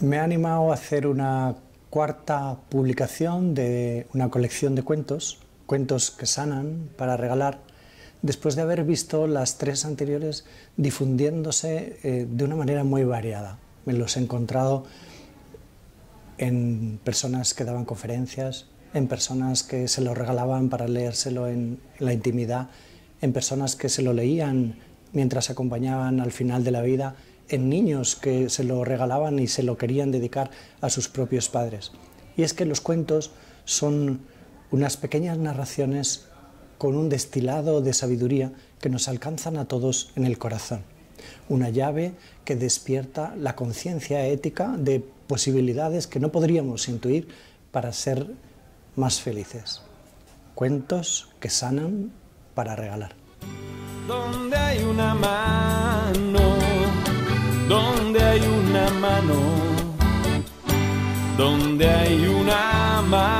Me he animado a hacer una cuarta publicación de una colección de cuentos, cuentos que sanan, para regalar, después de haber visto las tres anteriores difundiéndose de una manera muy variada. Me los he encontrado en personas que daban conferencias, en personas que se lo regalaban para leérselo en la intimidad, en personas que se lo leían mientras acompañaban al final de la vida, en niños que se lo regalaban y se lo querían dedicar a sus propios padres. Y es que los cuentos son unas pequeñas narraciones con un destilado de sabiduría que nos alcanzan a todos en el corazón. Una llave que despierta la conciencia ética de posibilidades que no podríamos intuir para ser más felices. Cuentos que sanan, para regalar. Donde hay una mano, donde hay una mano, donde hay una mano.